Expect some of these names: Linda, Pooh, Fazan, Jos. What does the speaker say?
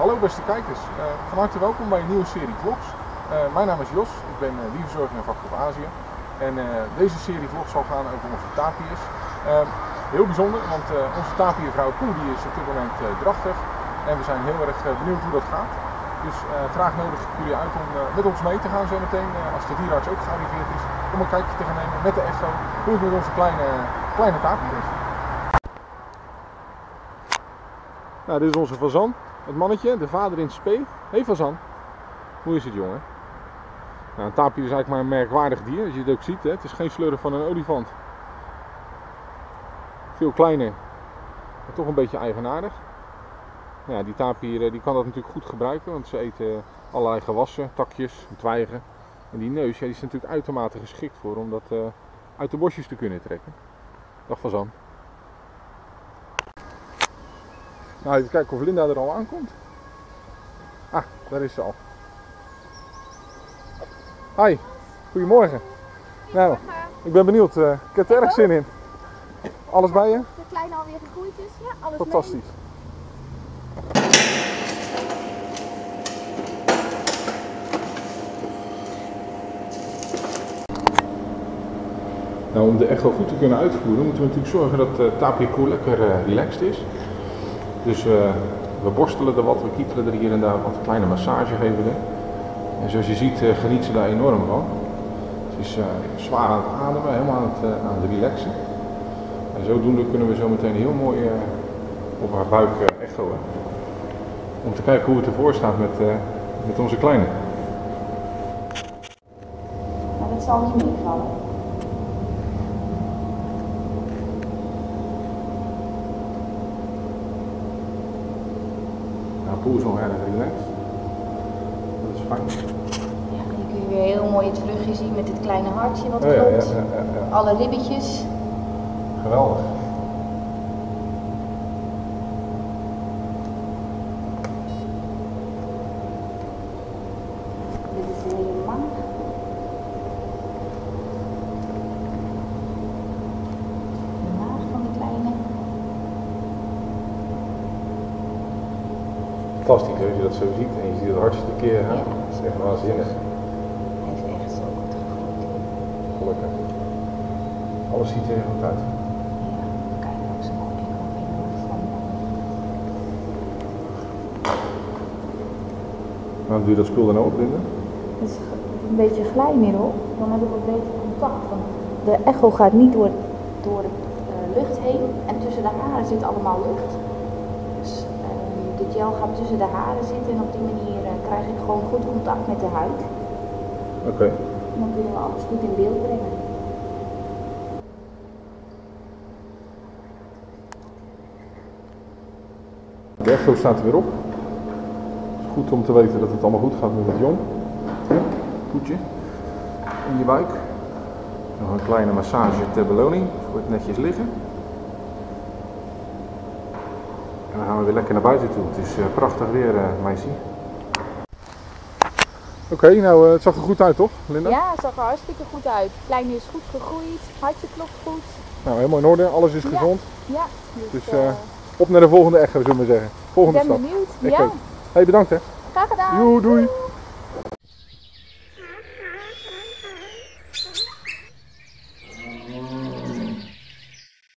Hallo beste kijkers, van harte welkom bij een nieuwe serie vlogs. Mijn naam is Jos, ik ben dierverzorger en vakgroep Azië. En deze serie vlogs zal gaan over onze tapirs. Heel bijzonder, want onze tapiervrouw Pooh die is op dit moment drachtig. En we zijn heel erg benieuwd hoe dat gaat. Dus graag nodig ik jullie uit om met ons mee te gaan zo meteen, als de dierarts ook gearriveerd is. Om een kijkje te gaan nemen met de echo hoe het met onze kleine tapier is. Nou, dit is onze Fazan. Het mannetje, de vader in het spee. Hey Fazan, hoe is het jongen? Nou, een tapir is eigenlijk maar een merkwaardig dier, als je het ook ziet. Hè? Het is geen slurf van een olifant. Veel kleiner, maar toch een beetje eigenaardig. Ja, die tapir die kan dat natuurlijk goed gebruiken, want ze eten allerlei gewassen, takjes, twijgen. En die neus, ja, die is natuurlijk uitermate geschikt voor om dat uit de bosjes te kunnen trekken. Dag Fazan. Nou, even kijken of Linda er al aankomt. Ah, daar is ze al. Hi, goedemorgen. Nou, ik ben benieuwd. Ik heb er erg zin in. Alles bij je? De kleine alweer gegroeid is. Ja, alles fantastisch. Nou, om de echo goed te kunnen uitvoeren, moeten we natuurlijk zorgen dat de tapirkoe lekker relaxed is. Dus we borstelen er wat, we kietelen er hier en daar wat, een kleine massage geven we. En zoals je ziet geniet ze daar enorm van. Ze is zwaar aan het ademen, helemaal aan het relaxen. En zodoende kunnen we zo meteen heel mooi op haar buik echoen. Om te kijken hoe het ervoor staat met onze kleine. Maar dat zal niet meevallen. Nou, Pooh is nog erg relaxed. Dat is fijn. Ja, hier kun je weer heel mooi het vruchtje zien met dit kleine hartje wat klopt. Ja. Alle ribbetjes. Geweldig. Dit is een hele man. De maag van de kleine. Fantastisch dat je dat zo ziet en je ziet het hartstikke keer. Ja. Dat is echt waanzinnig. Hij is echt zo goed gegroeid. Gelukkig. Alles ziet er heel goed uit. Waarom doe je dat spul dan ook, Linda? Het is een beetje glijmiddel, dan hebben we wat beter contact. Want de echo gaat niet door de lucht heen en tussen de haren zit allemaal lucht. Dus de gel gaat tussen de haren zitten en op die manier krijg ik gewoon goed contact met de huid. Oké. En dan kunnen we alles goed in beeld brengen. De echo staat er weer op. Goed om te weten dat het allemaal goed gaat met het jong. Poetje in je buik. Nog een kleine massage ter beloning. Voor het netjes liggen. En dan gaan we weer lekker naar buiten toe. Het is prachtig weer, meisje. Oké, nou het zag er goed uit toch, Linda? Ja, het zag er hartstikke goed uit. Het kleine is goed gegroeid, het hartje klopt goed. Nou, helemaal in orde, alles is gezond. Ja. Dus op naar de volgende echo, zullen we zeggen. Volgende stap. Ik ben benieuwd. Hey, bedankt hè. Graag gedaan. Doei.